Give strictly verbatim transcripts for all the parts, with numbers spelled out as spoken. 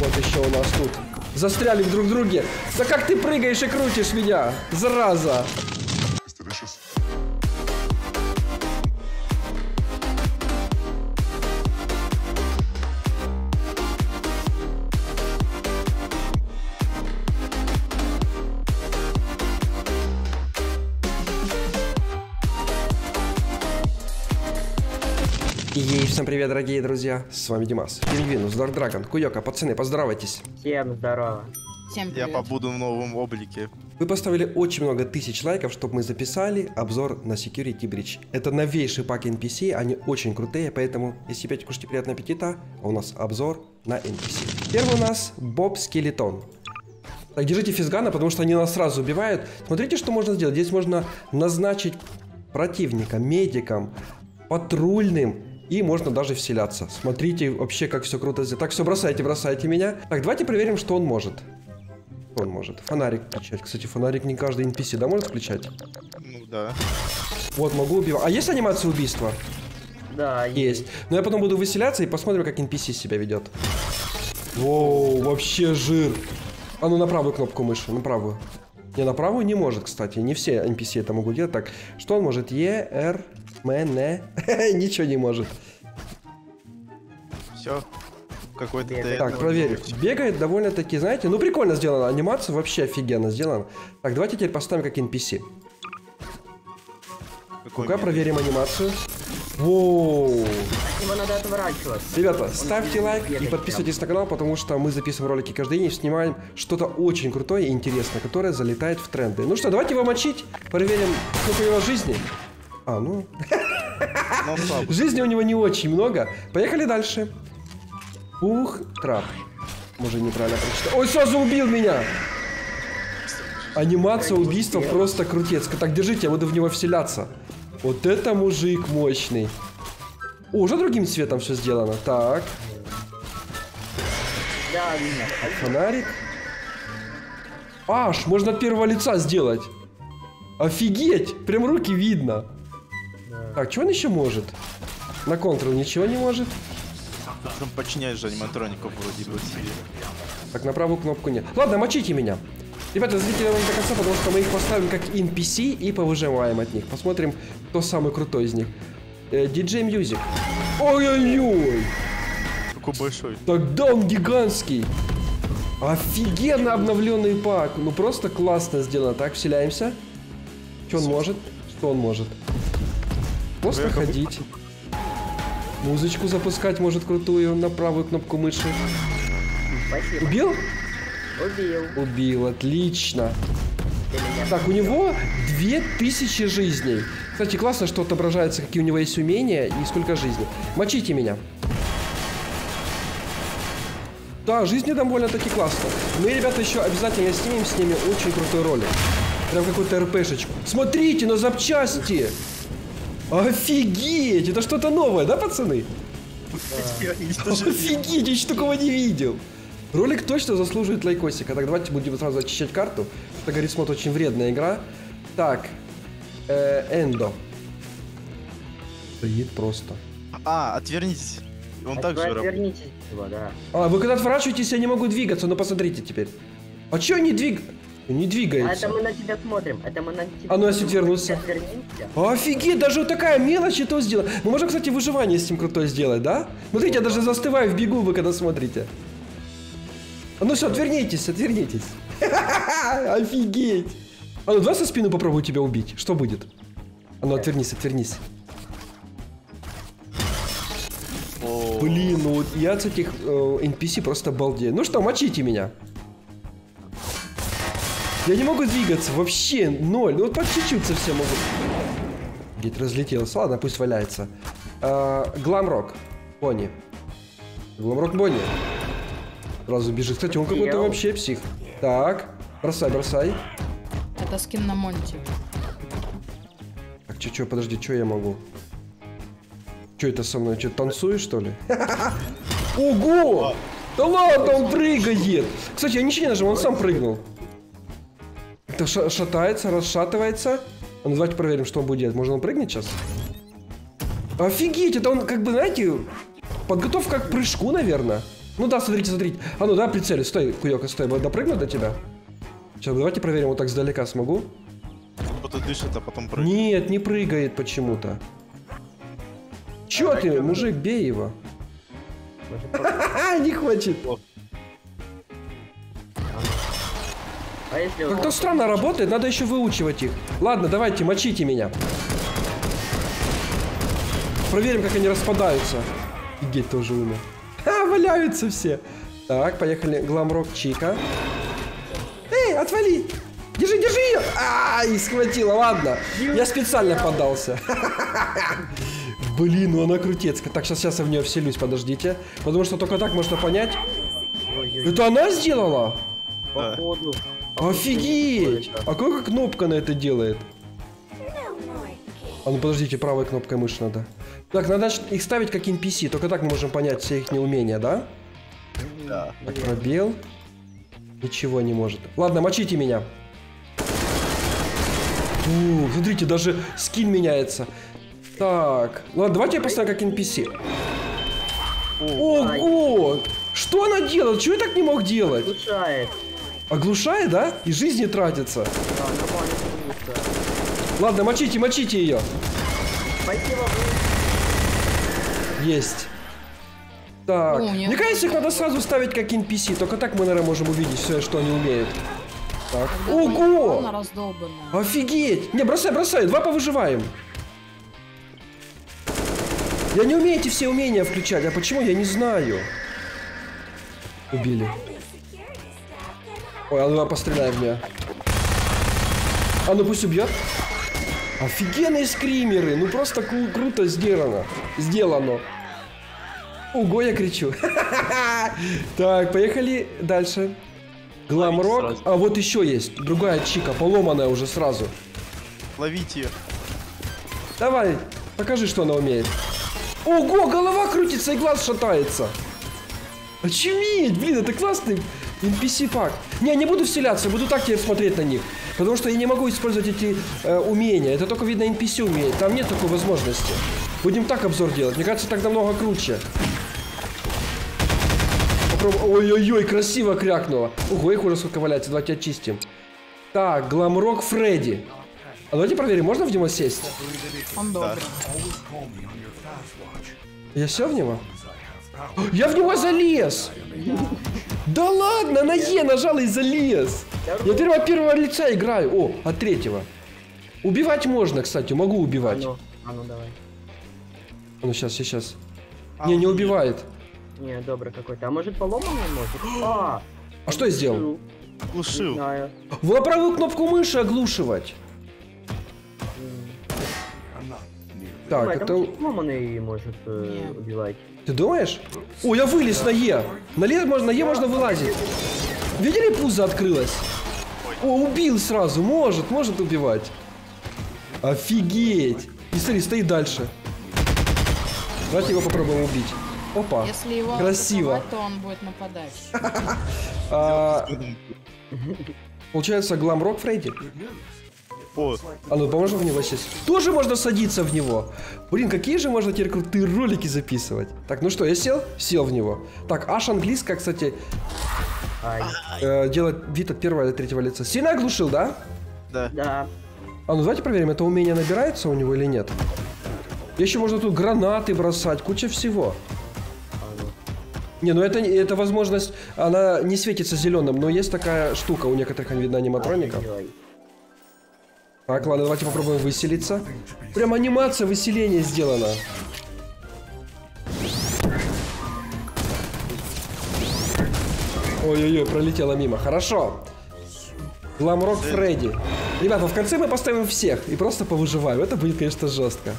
Вот еще у нас тут. Застряли друг в друге. Да как ты прыгаешь и крутишь меня, зараза. Ей, всем привет, дорогие друзья, с вами Димас, Пингвинус, Dark Dragon, Куёка, пацаны, поздравайтесь. Всем здорово. Всем привет. Я побуду в новом облике. Вы поставили очень много тысяч лайков, чтобы мы записали обзор на Security Breach. Это новейший пак эн пи си, они очень крутые, поэтому, если опять кушайте, приятного аппетита, а у нас обзор на эн пи си. Первый у нас Боб Скелетон. Так, держите физгана, потому что они нас сразу убивают. Смотрите, что можно сделать, здесь можно назначить противника медиком, патрульным. И можно даже вселяться. Смотрите вообще, как все круто сделано. Так, все, бросайте, бросайте меня. Так, давайте проверим, что он может. Он может фонарик включать. Кстати, фонарик не каждый эн пи си, да, может включать? Ну, да. Вот, могу убивать. А есть анимация убийства? Да, есть. есть. Но я потом буду выселяться и посмотрим, как эн пи си себя ведет. Воу, вообще жир. А ну, на правую кнопку мыши, на правую. Не, на правую не может, кстати. Не все эн пи си это могут делать. Так, что он может? Е, Р... Мене. Ничего не может. Все. Какой-то... Так, проверим. Бегает довольно-таки, знаете, ну прикольно сделана анимация, вообще офигенно сделана. Так, давайте теперь поставим как эн пи си. Ну-ка, проверим анимацию. Воу. Его надо отворачиваться. Ребята, ставьте лайк и подписывайтесь на канал, потому что мы записываем ролики каждый день и снимаем что-то очень крутое и интересное, которое залетает в тренды. Ну что, давайте его мочить, проверим, сколько его жизни. А, ну... Жизни у него не очень много. Поехали дальше. Ух, трап. Может, неправильно прочитать. Ой, сразу убил меня! Анимация убийства просто крутецкая. Так, держите, я буду в него вселяться. Вот это мужик мощный. О, уже другим цветом все сделано. Так. Фонарик. Аж, можно от первого лица сделать. Офигеть! Прям руки видно. Так, что он еще может? На контрол ничего не может. Там подчиняешь же аниматроников вроде бы. Так, на правую кнопку нет. Ладно, мочите меня. Ребята, зрители до конца, потому что мы их поставим как эн пи си и повыжимаем от них. Посмотрим, кто самый крутой из них. Диджей э, Music. Ой-ой-ой! Какой большой. Тогда он гигантский. Офигенно обновленный пак. Ну просто классно сделано. Так, вселяемся. Что он может? Что он может? Просто ходить. Музычку запускать может крутую на правую кнопку мыши. Спасибо. Убил? Убил. Убил, отлично. Так, у него две тысячи жизней. Кстати, классно, что отображается, какие у него есть умения и сколько жизней. Мочите меня. Да, жизни довольно-таки классно. Мы, ребята, еще обязательно снимем с ними очень крутой ролик. Прям какую-то РПшечку. Смотрите, на запчасти! Офигеть! Это что-то новое, да, пацаны? Офигеть, я еще такого не видел. Ролик точно заслуживает лайкосика. Так, давайте будем сразу очищать карту. Это, говорит, мод очень вредная игра. Так, Эндо. Стоит просто. А, отвернитесь. Он так же работает. А, вы когда отворачиваетесь, я не могу двигаться. Ну, посмотрите теперь. А че они двигаются? Не двигается. А это мы на тебя смотрим. Это мы на тебя... А ну, я сюда вернулся. Офигеть, даже вот такая мелочь это сделала. Мы можем, кстати, выживание с ним крутой сделать, да? Смотрите, я даже застываю в бегу, вы когда смотрите. А ну все, отвернитесь, отвернитесь. Офигеть. А ну, давай со спину попробую тебя убить. Что будет? А ну, отвернись, отвернись. Блин, ну вот я от этих эн пи си просто балдею. Ну что, мочите меня. Я не могу двигаться, вообще ноль. Ну вот так чуть-чуть совсем могу. Где-то разлетелся. Ладно, пусть валяется. Гламрок Bonnie. Гламрок Bonnie. Сразу бежит. Кстати, он какой-то вообще псих. Так, бросай, бросай. Это скин на Монти. Так, че-че, подожди, че я могу? Че это со мной? Че, танцуешь, что ли? Ого! Да ладно, он прыгает! Кстати, я ничего не нажал, он сам прыгнул. Это шатается, расшатывается. А ну, давайте проверим, что он будет делать. Можно он прыгнет сейчас? Офигеть, это он как бы, знаете, подготовка к прыжку, наверное. Ну да, смотрите, смотрите. А ну да, прицелю. Стой, куёка, стой. Допрыгну до тебя? Сейчас, давайте проверим, вот так сдалека смогу. Кто-то дышит, а потом прыгает. Нет, не прыгает почему-то. Чё а, ты, мужик, бей его. Не хочет. Как-то странно работает, надо еще выучивать их. Ладно, давайте, мочите меня. Проверим, как они распадаются. Офигеть, тоже умер. А, валяются все. Так, поехали, Гламрок Чика. Эй, отвали! Держи, держи ее! А, и схватила, ладно. Я специально поддался. Блин, ну она крутецкая. Так, сейчас, сейчас я в нее вселюсь, подождите. Потому что только так можно понять. Это она сделала? Походу. Офигеть! А какая кнопка на это делает? А ну подождите, правой кнопкой мыши надо. Так, надо их ставить как эн пи си. Только так мы можем понять все их неумения, да? Да. Так, пробел. Ничего не может. Ладно, мочите меня. Фу, смотрите, даже скин меняется. Так, ладно, давайте я поставлю как эн пи си. Ого! Что она делает? Чего я так не мог делать? Оглушает. Оглушает, да? И жизни тратится. Ладно, мочите, мочите ее. Есть. Так, мне кажется, их надо сразу ставить как эн пи си. Только так мы, наверное, можем увидеть все, что они умеют. Так. Ого! Офигеть! Не, бросай, бросай, два повыживаем. Я не умею эти все умения включать, а почему, я не знаю. Убили. Ой, а ну постреляй в меня. А ну пусть убьет. Офигенные скримеры, ну просто кру круто сделано. Сделано. Ого, я кричу. Так, поехали дальше. Гламрок. А вот еще есть другая чика, поломанная уже сразу. Ловите ее. Давай, покажи, что она умеет. Ого, голова крутится и глаз шатается. Очевидь, блин, это классный эн пи си-пак. Не, не буду вселяться, буду так теперь смотреть на них. Потому что я не могу использовать эти э, умения. Это только, видно, эн пи си умеет. Там нет такой возможности. Будем так обзор делать. Мне кажется, так намного круче. Ой-ой-ой, красиво крякнуло. Ого, их уже сколько валяется. Давайте очистим. Так, Гламрок Фредди. А давайте проверим, можно в него сесть? Он добрый. Я сел в него? Я в него залез! Да ладно, на Е нажал и залез! Я теперь от первого лица играю. О, от третьего. Убивать можно, кстати, могу убивать. А ну, давай. Ну, сейчас, сейчас. Не, не убивает. Не, добрый какой-то. А может поломанный может? А, а что я сделал? Оглушил. В правую кнопку мыши оглушивать. Так, думаю, это... Ломаный может э, убивать. Ты думаешь? О, я вылез на Е. На Е можно, на Е можно вылазить. Видели, пузо открылось? О, убил сразу. Может, может убивать. Офигеть. И смотри, стоит дальше. Давайте его попробуем убить. Опа. Если его красиво, то он будет нападать. Получается, Гламрок Фредди. О. А ну поможем в него сесть. Тоже можно садиться в него. Блин, какие же можно теперь крутые ролики записывать. Так, ну что, я сел? Сел в него. Так, аж английская, кстати, э, делать вид от первого или третьего лица. Сильно оглушил, да? Да. Да. А ну давайте проверим, это умение набирается у него или нет. Еще можно тут гранаты бросать, куча всего. Не, ну это, это возможность, она не светится зеленым, но есть такая штука у некоторых, видно, аниматроников. Так, ладно, давайте попробуем выселиться. Прям анимация выселения сделана. Ой-ой-ой, пролетела мимо. Хорошо. Гламрок Фредди. Ребята, в конце мы поставим всех и просто повыживаем. Это будет, конечно, жестко.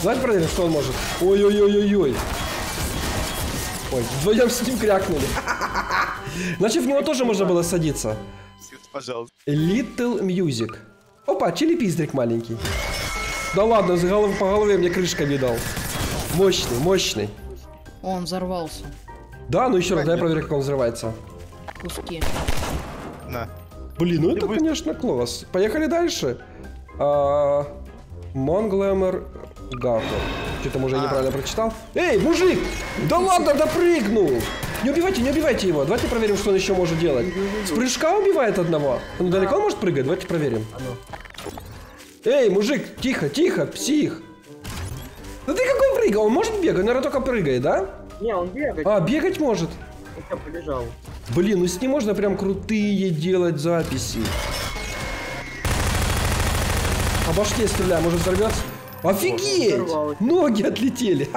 Давайте проверим, что он может. Ой-ой-ой-ой-ой. Ой, вдвоем с ним крякнули. Значит, в него тоже можно было садиться. Пожалуйста. Little Music. Опа, челепиздрик маленький. Да ладно, за голов... по голове мне крышками дал. Мощный, мощный. Он взорвался. Да, ну еще раз, дай я проверю, как он взрывается. Куски. На. Блин, ну это, будет... конечно, класс. Поехали дальше. А... Montgomery Gator. Что там уже а. неправильно прочитал? Эй, мужик! Да ладно, допрыгнул! Не убивайте, не убивайте его. Давайте проверим, что он еще может делать. С прыжка убивает одного. Он далеко может прыгать? Давайте проверим. Эй, мужик, тихо, тихо, псих. Да ты какой прыгал? Он может бегать? Наверное, только прыгает, да? Не, он бегает. А, бегать может? Я побежал. Блин, ну с ним можно прям крутые делать записи. По башке стреляю, может взорвется? Офигеть! Взорвалось. Ноги отлетели.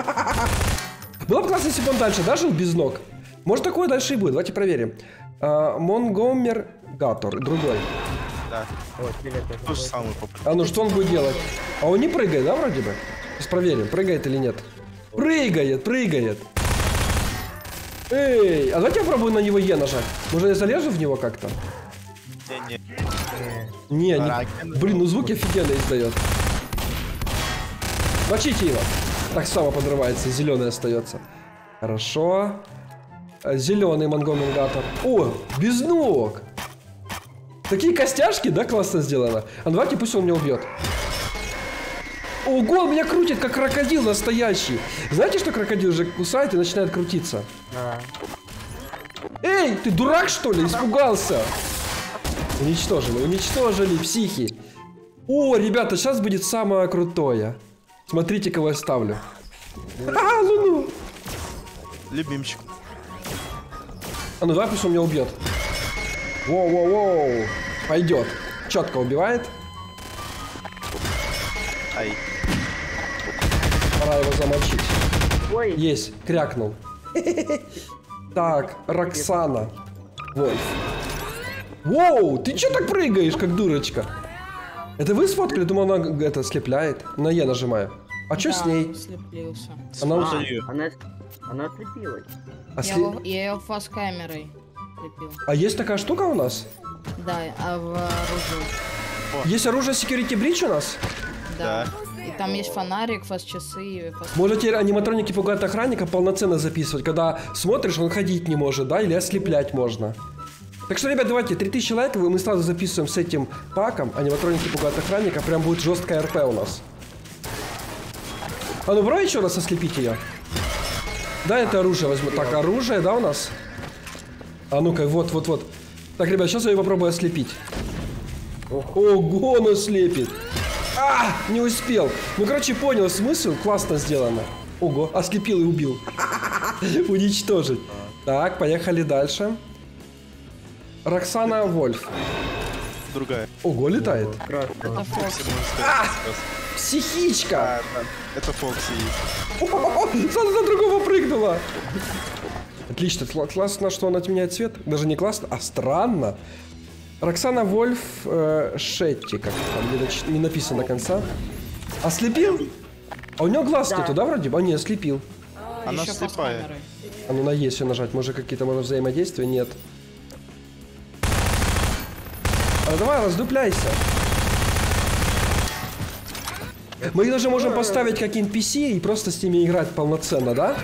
Было бы классно, если бы он дальше, да, жил без ног? Может, такое дальше и будет. Давайте проверим. Монгомер Гатор, другой. Да. Тот же самый. А ну что он будет делать? А он не прыгает, да, вроде бы? Сейчас проверим, прыгает или нет. Прыгает, прыгает. Эй, а давайте я попробую на него Е нажать. Может, я залезу в него как-то? Не, не. не. Блин, ну звуки офигенно издает. Мочите его. Так само подрывается, зеленый остается. Хорошо. Зеленый Монгомери Гатор. О, без ног. Такие костяшки, да, классно сделано. А давайте пусть он меня убьет. Ого, он меня крутит, как крокодил настоящий. Знаете, что крокодил же кусает и начинает крутиться? Да. Эй, ты дурак, что ли? Испугался. Уничтожили, уничтожили, психи. О, ребята, сейчас будет самое крутое. Смотрите, кого я ставлю. А, Луну. Любимчик. А ну давай, пусть он меня убьет. Воу-воу-воу. Пойдет. Четко убивает. Ай. Пора его замочить. Ой. Есть, крякнул. Так, Роксана. Вольф. Воу, ты че так прыгаешь, как дурочка? Это вы сфоткали? Думаю, она это слепляет. На Е нажимаю. А что да, с ней? Слеплился. Она а, она, она ослепилась. А я, слеп... я ее фаст-камерой слепил. А есть такая штука у нас? Да, а в оружии. Есть оружие Security Breach у нас? Да. да. И там есть фонарик, фаст-часы. Фаст Можете аниматроники пугают охранника полноценно записывать. Когда смотришь, он ходить не может, да? Или ослеплять можно. Так что, ребят, давайте три тысячи лайков, и мы сразу записываем с этим паком. Аниматроники пугают охранника. Прям будет жесткая РП у нас. А ну брось еще раз ослепить ее. Да, это оружие возьму. Так, оружие, да, у нас? А ну-ка, вот-вот-вот. Так, ребят, сейчас я ее попробую ослепить. Ого, он ослепит. А, не успел. Ну, короче, понял смысл. Классно сделано. Ого, ослепил и убил. Уничтожить. Так, поехали дальше. Роксана Вольф. Другая. Ого, летает. Это Фокси. А, психичка. Это Фокси. Сразу за другого прыгнула. Отлично. Классно, что она отменяет цвет. Даже не классно, а странно. Роксана Вольф э, Шетти. Как там не написано до конца. Ослепил? А у него глаз да. нету, да, вроде бы? А не, ослепил. Она слепая. А ну на Е все нажать. Может, какие-то можно взаимодействия? Нет. А давай, раздупляйся. Мы их даже можем поставить как эн пи си и просто с ними играть полноценно, да?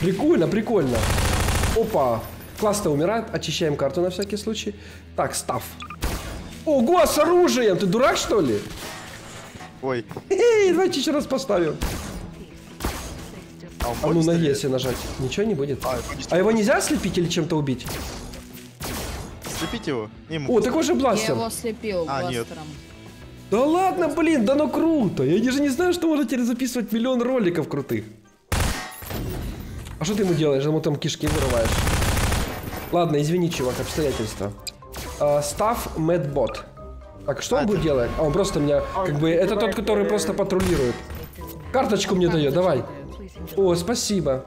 Прикольно, прикольно. Опа. Классно умирает. Очищаем карту на всякий случай. Так, Став. Ого, с оружием. Ты дурак, что ли? Ой. Эй, давайте еще раз поставим. А, а ну на Е если нажать, ничего не будет. А, а его нельзя слепить или чем-то убить? Слепить его? Не О, такой же бластер. Я его слепил а, бластером. Нет. Да ладно, блин, да ну круто. Я даже не знаю, что можно теперь записывать миллион роликов крутых. А что ты ему делаешь? Ему там кишки вырываешь. Ладно, извини, чувак, обстоятельства. А, Став Madbot. Так, что а, он это... будет делать? А он просто меня, он как бы, это тот, который просто патрулирует. Карточку мне дает, давай. О, спасибо.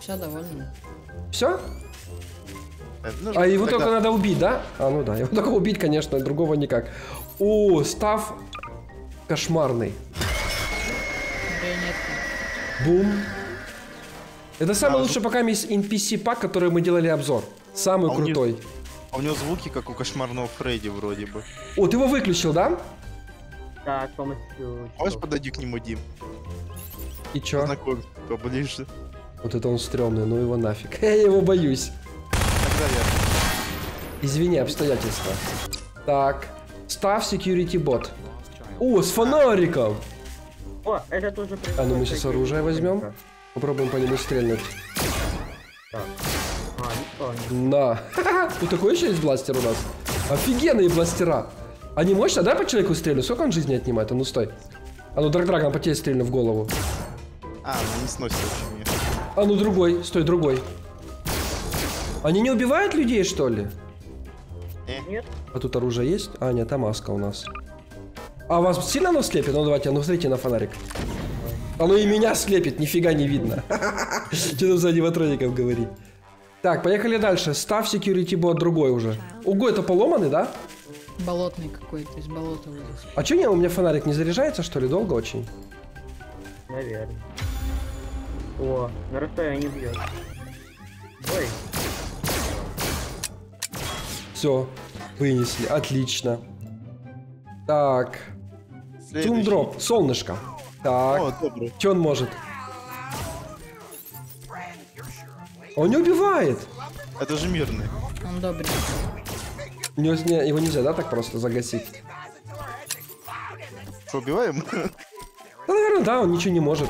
Все, довольно. Все? А его тогда... только надо убить, да? А, ну да, его только убить, конечно, другого никак. О, Став кошмарный. Бум. Это самый а, лучший пока есть эн пи си-пак, который мы делали обзор. Самый а крутой. У него, а у него звуки, как у кошмарного Фредди, вроде бы. О, ты его выключил, да? Да, полностью. Можешь подойти к нему, Дим? И чё? Познакомься, поближе. Вот это он стрёмный, ну его нафиг. Я его боюсь. Тогда я. Извини, обстоятельства. Так. Stav Security Bot. О, с фонариком! О, это тоже прикольно. А ну мы сейчас оружие возьмем. Попробуем по нему стрельнуть. Так. А, на. Вот такой еще есть бластер у нас. Офигенные бластера. Они мощно, да, по человеку стрелю? Сколько он жизни отнимает? А ну стой. А ну Dark Dragon по тебе стрельну в голову. А, ну не сносит вообще меня. А ну другой, стой, другой. Они не убивают людей, что ли? Нет. А тут оружие есть? А, нет, а маска у нас. А вас сильно оно слепит? Ну давайте, а ну смотрите на фонарик. Оно и меня слепит, нифига не видно. Что там за аниматроников говорить? Так, поехали дальше. Stav Security Bot другой уже. Ого, это поломанный, да? Болотный какой-то, из болота вылез. А что, у меня фонарик не заряжается, что ли? Долго очень? Наверное. О, на расстоянии бьет. Ой. Все, вынесли, отлично. Так. Сундроп, солнышко. Так. Че он может? Он не убивает. Это же мирный. Он добрый. Не, не, его нельзя, да, так просто загасить? Что, убиваем? Да, наверное, да, он ничего не может.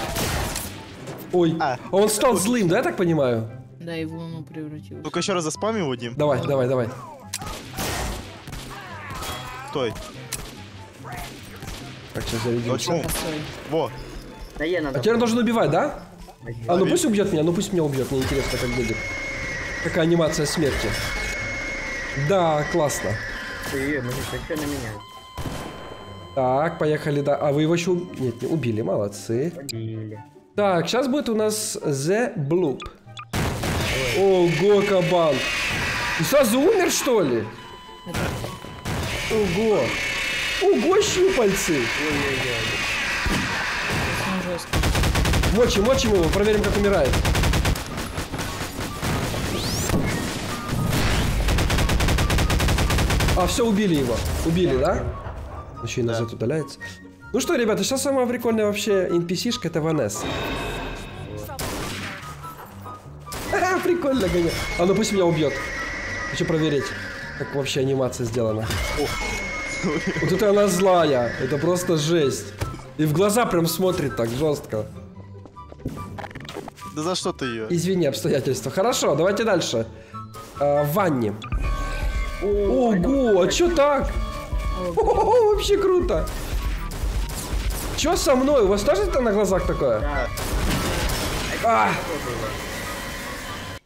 Ой, а, он стал это... злым, да, я так понимаю? Да, его он превратил. Только еще раз заспамим его, Дим. Давай, давай, давай. Стой. Так, сейчас заведем. Во. Да, я надо. А теперь он должен убивать, да? А ну пусть убьет меня, ну пусть меня убьет, мне интересно, как будет. Какая анимация смерти. Да, классно. Привет, ну что на меня? Так, поехали, да. А вы его еще уб... Нет, не убили, молодцы. Убили. Так, сейчас будет у нас The Bloop. Ого, кабан. Ты сразу умер, что ли? Ого. Ого, щупальцы. Ой-ой-ой. Мочим, мочим его, проверим, как умирает. А, все, убили его. Убили, да? Еще и назад удаляется. Ну что, ребята, сейчас самая прикольная вообще эн пи си-шка это Vanessa. Ха-ха, прикольно, гоня. А ну пусть меня убьет. Хочу проверить, как вообще анимация сделана. Вот это она злая. Это просто жесть. И в глаза прям смотрит так жестко. Да за что ты ее? Извини, обстоятельства. Хорошо, давайте дальше. Ванни. Ого, а чё так? О, вообще круто. Чё со мной? У вас тоже это на глазах такое? Да. А!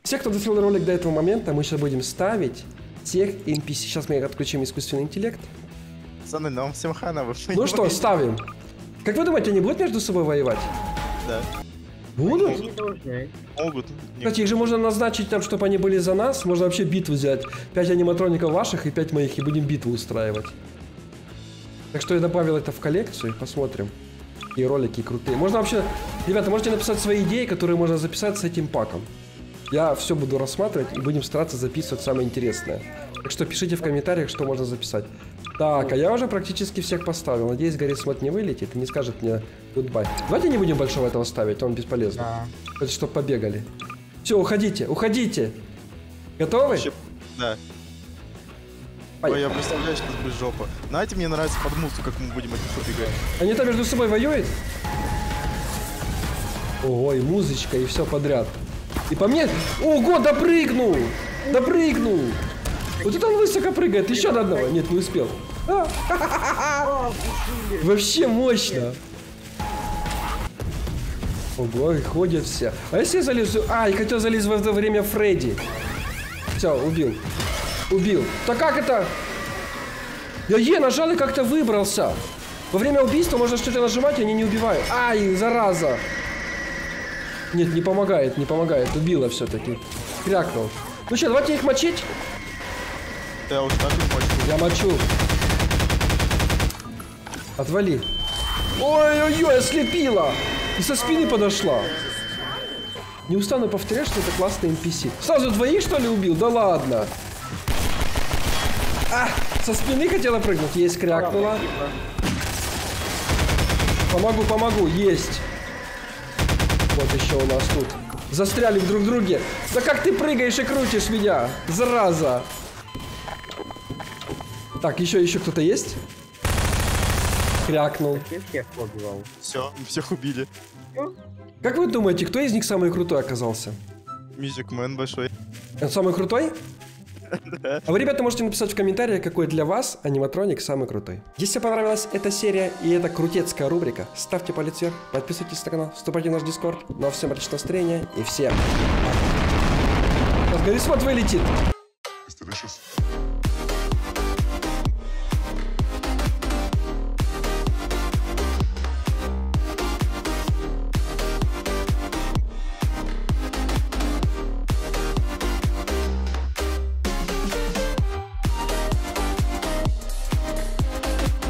Все, кто досмотрел ролик до этого момента, мы сейчас будем ставить всех эн пи си. Сейчас мы отключим искусственный интеллект. Пацаны, нам всем хана вышли. Ну что, ставим. Как вы думаете, они будут между собой воевать? Да. Будут? Могут. Кстати, их же можно назначить там, чтобы они были за нас. Можно вообще битву взять. Пять аниматроников ваших и пять моих, и будем битву устраивать. Так что я добавил это в коллекцию, посмотрим. И ролики крутые. Можно вообще... Ребята, можете написать свои идеи, которые можно записать с этим паком. Я все буду рассматривать и будем стараться записывать самое интересное. Так что пишите в комментариях, что можно записать. Так, а я уже практически всех поставил. Надеюсь, Гаррис Мод не вылетит и не скажет мне goodbye. Давайте не будем большого этого ставить, он бесполезный. Да. Хоть чтоб побегали. Все, уходите, уходите. Готовы? Да. Ой, я представляю, что это будет жопа. Знаете, мне нравится под музыку, как мы будем это убегать. Они там между собой воюют? Ого, и музычка, и все подряд. И по мне... Ого, допрыгнул! Допрыгнул! Вот это он высоко прыгает, еще до одного. Нет, не успел. Вообще мощно. Ого, ходят все. А если я залезу... А, я хотел залезть в это время Фредди. Все, убил. Убил. Да как это? Я Е нажал и как-то выбрался. Во время убийства можно что-то нажимать, и они не убивают. Ай, зараза. Нет, не помогает, не помогает. Убила все-таки. Крякнул. Ну что, давайте их мочить. Я вот так их мочу. Я мочу. Отвали. Ой-ой-ой, ослепила. И со спины подошла. Не устану повторять, что это классный эн пи си. Сразу двоих, что ли, убил? Да ладно. А, со спины хотела прыгнуть. Есть, крякнула. Помогу, помогу. Есть. Вот еще у нас тут. Застряли друг в друге. Да как ты прыгаешь и крутишь меня? Зараза. Так, еще, еще кто-то есть? Крякнул. Все, всех убили. Как вы думаете, кто из них самый крутой оказался? Music Man большой. Он самый крутой? Да. А вы, ребята, можете написать в комментариях, какой для вас аниматроник самый крутой. Если вам понравилась эта серия и эта крутецкая рубрика, ставьте палец вверх, подписывайтесь на канал, вступайте в наш Discord. Ну а всем отличного настроения и всем... Горизонт вылетит!